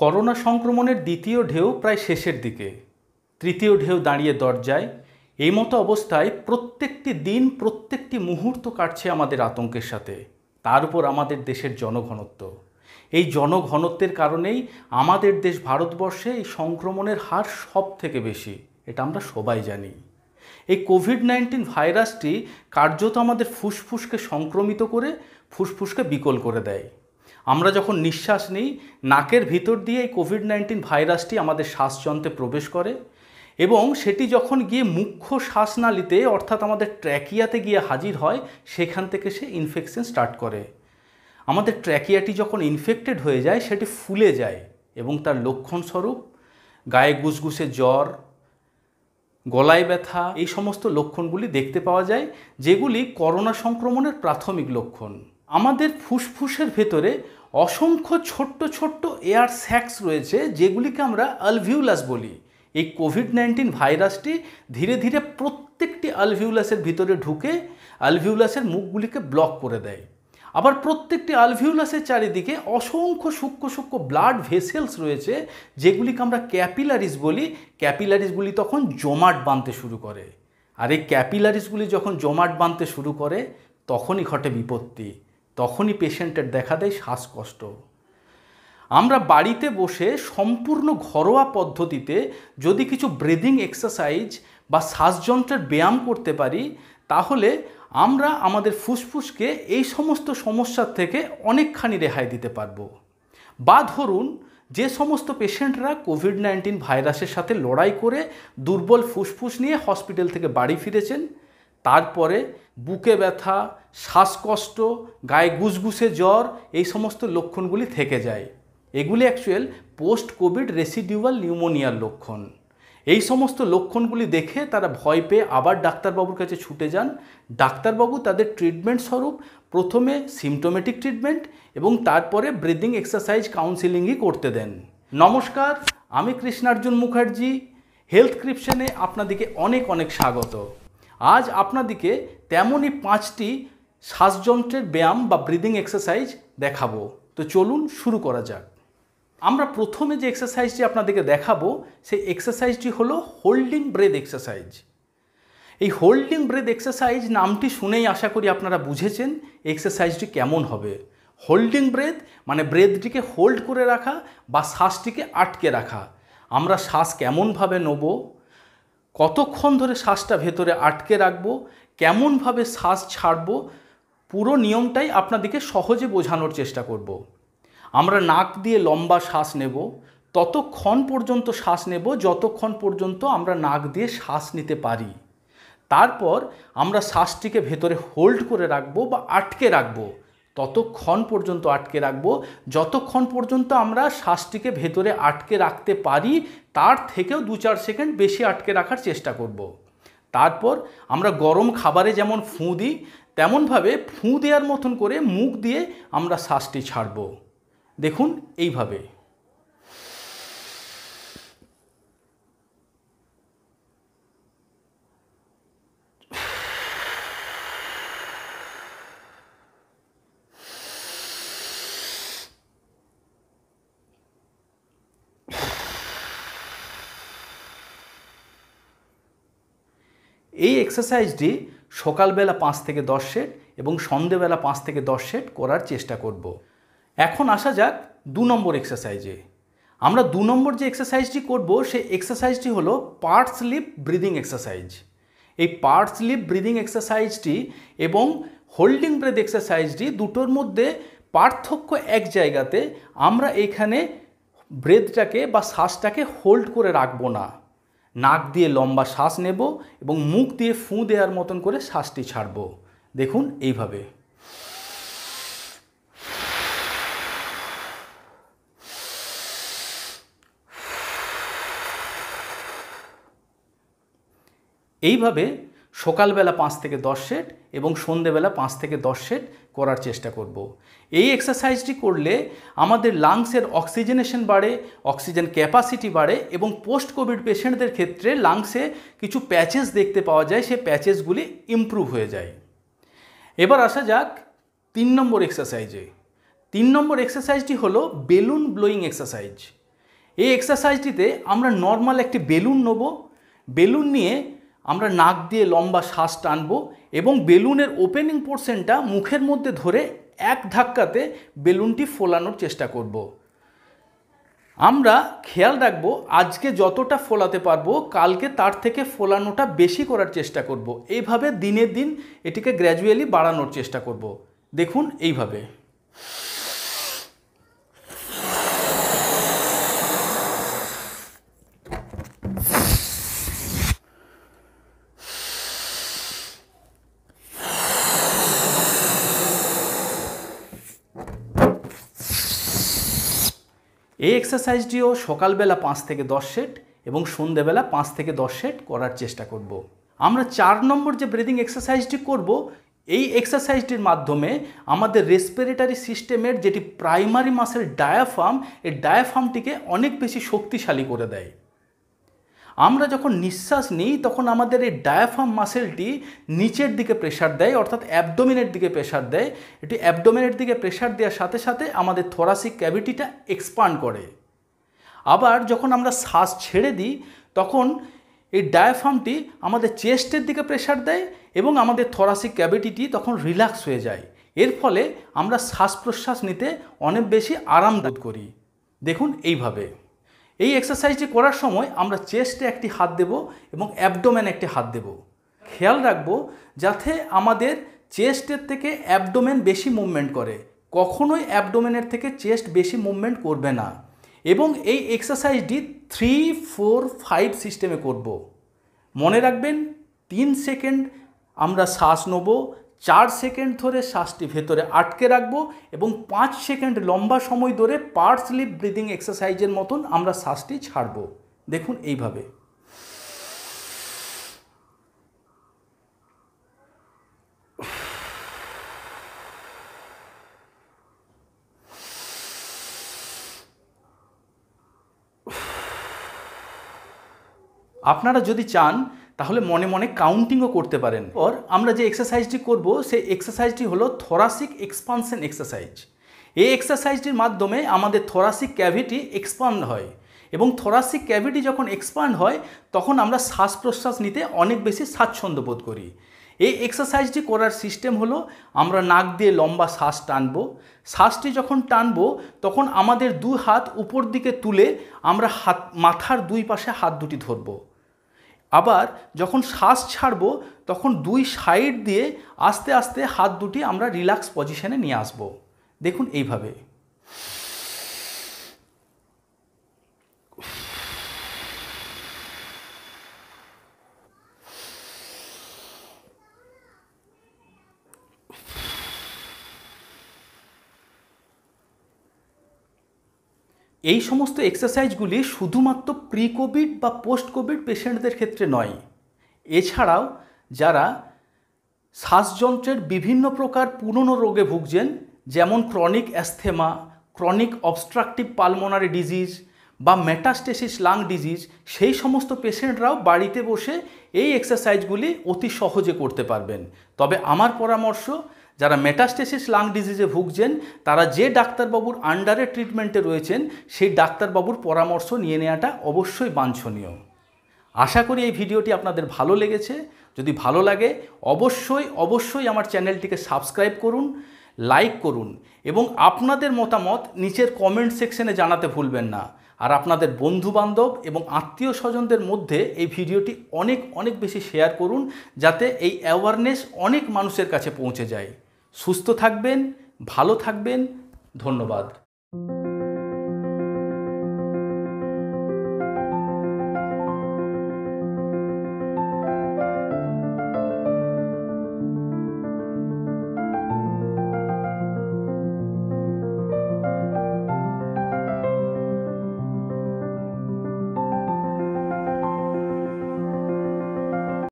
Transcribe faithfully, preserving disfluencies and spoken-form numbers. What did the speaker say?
Corona संक्रमणेर द्वितीय ढेउ प्राय शेषेर दिके तृतीय ढेउ दाड़िये दरजाय एई मतो अवस्थाय प्रत्येकटी दिन प्रत्येकटी मुहूर्त काटछे आमादेर आतंकेर साथे। तार उपर आमादेर देशेर जनघनत्व, एई जनघनत्वेर कारणेई आमादेर देश भारतवर्षे एई संक्रमणेर हार सबथेके बेशी, एटा आमरा सबाई जानी। एई कोविड नाइनटीन भाइरासटी कार्यत आमादेर फुसफुसके संक्रमित करे फुसफुसके बिकल करे देय। आमरा जखन निश्वास नहीं नाकेर भीतर दिए कोविड नाइनटीन भाइरासटी आमादेर श्वासतंत्रे प्रवेश करे एबं सेटी जखन गिये मुख्य श्वासनालीते अर्थात आमादेर ट्रैकियाते गिये हाजिर हय सेखान थेके से इनफेक्शन स्टार्ट करे। आमादेर ट्रैकियाटी जखन इनफेक्टेड हये जाय सेटी फुले जाय एबं तार लक्षण स्वरूप गाये गुसगुसे ज्वर, गलाय व्यथा एई समस्त लक्षणगुली देखते पावा जाय, जेगुली करोना संक्रमणेर प्राथमिक लक्षण। आमादेर फुसफुसेर भेतरे असंख्य छोट्ट छोट्ट एयार सैक्स रयेछे जेगुलिके आमरा अलभिउलास बोली। एई कोविड नाइनटीन भाइरासटी धीरे धीरे प्रत्येकटी अलभिउलासेर भेतरे ढुके अलभिउलासेर मुखगुलिके ब्लक करे देय। आबार प्रत्येकटी अलभिउलासेर चारिदिके असंख्य सूक्ष्म सूक्ष्म ब्लाड भेसेल्स रयेछे जेगुलिके आमरा कैपिलारिज बोली। कैपिलारिजगुली तखन जमाट बांधते शुरू करे और एई कैपिलारिजगुली जखन जमाट बांधते शुरू करे तखनई घटे विपत्ति, तखनी पेशेंटर देखा दे श्वाসকষ্ট। आमरा बाड़ीते बसे सम्पूर्ण घरोया पद्धतिते यदि किछु ब्रिदिंग एक्सारसाइज बा श्वासयंत्रेर ब्यायाम करते पारी ताहले आमरा आमादेर फुसफुसके एई समस्त समस्या थेके अनेकखानी रेहाई दिते पारबो। बा धरुन जे समस्त पेशेंटरा कोविड नाइनटीन भाइरासेर साथे लड़ाई करे दुर्बल फुसफुस निये हस्पिटाल थेके बाड़ी फिरेछेन, तारपरे बुके व्यथा, श्वाসকষ্ট, गाये गुसगुसे ज्वर ये समस्त लक्षणगुली थेके जाए। एगुली एक्चुअल पोस्ट कोविड रेसिडुअल निउमोनियार लक्षण। ये समस्त लक्षणगुली देखे तारा भय पे आबार डाक्तार बाबुर काछे छूटे जान। डाक्तार बाबू तादेर ट्रिटमेंट स्वरूप प्रथमे सिम्पटोमेटिक ट्रिटमेंट एबं तारपरे ब्रिदिंग एक्सारसाइज काउन्सिलिंग ही करते देन। नमस्कार, आमी कृष्णार्जुन मुखार्जी, हेल्थ क्रिप्शने आपनादेरके अनेक अनेक स्वागत। आज आपनादेरके तेमोनी पाँचटी श्वासयंत्रेर ब्यायाम बा ब्रिदिंग एक्सारसाइज देखाबो। तो चलुन शुरू करा जाक। आमरा प्रथमे जे एक्सारसाइजटी आपनादेरके देखाबो सेई एक्सारसाइजटी हलो होल्डिंग ब्रेथ एक्सारसाइज। एई होल्डिंग ब्रेथ एक्सारसाइज नामटी शुनेई आशा करी आपनारा बुझेछेन एक्सारसाइजटी केमन हबे। होल्डिंग ब्रेथ माने ब्रेथटिके होल्ड करे राखा बा श्वासटिके आटके राखा। आमरा श्वास केमन भावे नेबो, कतक्षण धरे श्वासटा भेतरे आटके राखबो, केमन भावे श्वास छाड़बो, पुरो नियमटाई आपनादेरके सहजे बोझानोर चेष्टा करब। आमरा नाक दिए लम्बा श्वास नेब, ततक्षण पर्यन्त श्वास नेब जतक्षण पर्यन्त आमरा नाक दिए श्वास निते पारी। तारपर आमरा श्वासटिके भेतरे होल्ड करे राखबो बा आटके राखबो, ततक्षण पर्यन्त आटके राखबो जतक्षण पर्यन्त आमरा श्वासटिके भेतरे आटके राखते पारी, तार थेकेओ दो चार सेकेंड बेशी आटके राखार चेष्टा करब। तारपर आमरा गरम खाबारे जेमन फूँ दिई तेमन भावे फूँ देওয়ার मतन करे मुख दिए आमरा श्वासटी छाड़ब। देखुन एइभावे এই एक्सारसाइजटी सकाल बेला पाँच थेके दस सेट और सन्धे बेला पाँच थेके दस सेट करार चेष्टा करब। एखन आसा जाक दो नम्बर एक्सारसाइजे। आमरा दो नम्बर जे एक्सारसाइजटी करब सेई एक्सारसाइजटी हलो पार्ट स्लिप ब्रिदिंग एक्सारसाइज। एई पार्ट स्लिप ब्रिदिंग एक्सारसाइजटी एबं होल्डिंग ब्रेथ एक्सारसाइजटी दुटोर मध्ये पार्थक्य एक जायगाते आमरा एखाने ब्रेथटाके बा श्वासटाके होल्ड करे राखब ना, नाक दिए लम्बा श्वास नेब एबं मुख दिए फूँ देওয়ার मतन करे श्वासटी छाड़ब। देखुन एइभावे एइभावे सकाल बेला पाँच थेके दस सेट एबं सन्धे बेला पाँच थेके दस सेट करार चेष्टा करब। एई एक्सारसाइजटी करले आमादेर लांगसेर अक्सिजेनेशन बाड़े, अक्सिजेन कैपासिटी बाड़े एबं पोस्ट कोविड पेशेंटदेर क्षेत्रे लांगसे किछु पैचेस देखते पावा जाए, सेई पैचेसगुली इम्प्रूव हये जाए। एबार आसा जाक तीन नम्बर एक्सारसाइजे। तीन नम्बर एक्सारसाइजटी हलो बेलुन ब्लोइंग एक्सारसाइज। ये एक्सरसाइजटीते आमरा नर्माल एक बेलुन नेब बेलुन निये आमरा नाक दिए लम्बा श्वास टानबो एबं बेलुनेर ओपेनिंग पोर्शनटा मुखेर मध्य धरे एक धक्काते बेलुनटी फोलानोर चेष्टा करब। आमरा खेयाल राखबो आजके जतोटा फोलाते पारबो कालके तार थेके फोलानोटा बेशी करार चेष्टा करबो। एइभावे दिने दिन एटिके ग्र्याजुअलि बाड़ानोर चेष्टा करबो। देखुन एइभावे ये एक्सरसाइजटीओ सकाल बेला पाँच थेके दस सेट एबं सन्धे बेला पाँच थेके दस सेट करार चेष्टा करब। आमरा चार नम्बर जो ब्रिदिंग एक्सरसाइजटी करब ये एक्सरसाइजटीर माध्यमे आमादेर रेस्पिरेटरि सिस्टेमेर जेटी प्राइमारि मासेल डायाफ्राम ए डायाफ्रामटीके अनेक बेशी शक्तिशाली करे देय। आमरा जखन निश्वास निई तखन आमादेर ए डायाफ्राम मासेलटी नीचेर दिके प्रेसार देय अर्थात अ্যাবডোমিনের দিকে प्रेसार देय। एटी অ্যাবডোমিনের दिके प्रेसार देওয়ার साथे साथे आमादेर थोरासिक ক্যাভিটিটা एक्सपांड करे। आबार जखन आमरा श्वास छेड़े दिई तखन এই ডায়াফ্রামটি আমাদের চেস্টের দিকে প্রেসার দেয় এবং আমাদের থোরাসিক ক্যাভিটিটি তখন রিল্যাক্স হয়ে যায়। এর ফলে আমরা শ্বাস প্রশ্বাস নিতে অনেক বেশি আরাম বোধ করি। দেখুন এইভাবে এই এক্সারসাইজটি করার সময় আমরা চেস্টে একটি হাত দেব এবং অ্যাবডোমেনে একটি হাত দেব। খেয়াল রাখবো যাতে আমাদের চেস্টের থেকে অ্যাবডোমেন বেশি মুভমেন্ট করে, কখনোই অ্যাবডোমেনের থেকে চেস্ট বেশি মুভমেন্ট করবে না। एबं ये एक्सरसाइजटी थ्री फोर फाइव सिस्टेमे करब। मने रखबें तीन सेकेंड आमरा श्वास नेब, चार सेकेंड धरे श्वासटी भेतरे आटके राखब एबं पाँच सेकेंड लम्बा समय धरे पार्ट लिप ब्रिदिंग एक्सरसाइजेर मतन आमरा श्वासटी छाड़ब। देखुन एइभावे আপনারা যদি চান তাহলে মনে মনে কাউন্টিংও করতে পারেন। আর আমরা যে এক্সারসাইজটি করব সেই এক্সারসাইজটি হলো থোরাসিক এক্সপানশন এক্সারসাইজ। এই এক্সারসাইজটির মাধ্যমে আমাদের থোরাসিক ক্যাভিটি এক্সপান্ড হয় এবং থোরাসিক ক্যাভিটি যখন এক্সপান্ড হয় তখন আমরা শ্বাস প্রশ্বাস নিতে অনেক বেশি স্বাচ্ছন্দ্য বোধ করি। এই এক্সারসাইজটি করার সিস্টেম হলো আমরা নাক দিয়ে লম্বা শ্বাস টানব, শ্বাসটি যখন টানব তখন আমাদের দুই হাত উপর দিকে তুলে আমরা হাত মাথার দুই পাশে হাত দুটি ধরব। आबार जखन श्वास छाड़ब तखन दुई साइड दिए आस्ते आस्ते हाथ दुटी आमरा रिलैक्स पजिशने निये आसब। देखुन एइभावे এই সমস্ত এক্সারসাইজগুলি শুধুমাত্র প্রি কোভিড বা পোস্ট কোভিড পেশেন্টদের ক্ষেত্রে নয়, এছাড়াও যারা শ্বাসযন্ত্রের বিভিন্ন প্রকার পুরনো রোগে ভুগছেন যেমন chronic asthma, chronic obstructive pulmonary disease বা মেটাস্টেসিস লাং ডিজিজ সেই সমস্ত পেশেন্টরাও বাড়িতে বসে এই এক্সারসাইজগুলি অতি সহজে করতে পারবেন। তবে আমার পরামর্শ যারা মেটাস্টেসিস লাং ডিজিজে ভুগছেন তারা যে ডাক্তারবাবুর আন্ডারে ট্রিটমেন্টে রয়েছেন সেই ডাক্তারবাবুর পরামর্শ নিয়ে নেওয়াটা অবশ্যই বাঞ্ছনীয়। আশা করি এই ভিডিওটি আপনাদের ভালো লেগেছে। যদি ভালো লাগে অবশ্যই অবশ্যই আমার চ্যানেলটিকে সাবস্ক্রাইব করুন, লাইক করুন এবং আপনাদের মতামত নিচের কমেন্ট সেকশনে জানাতে ভুলবেন না। আর আপনাদের বন্ধুবান্ধব এবং আত্মীয় স্বজনদের মধ্যে এই ভিডিওটি অনেক অনেক বেশি শেয়ার করুন যাতে এই অ্যাওয়ারনেস অনেক মানুষের কাছে পৌঁছে যায়। সুস্থ থাকবেন, ভালো থাকবেন, ধন্যবাদ।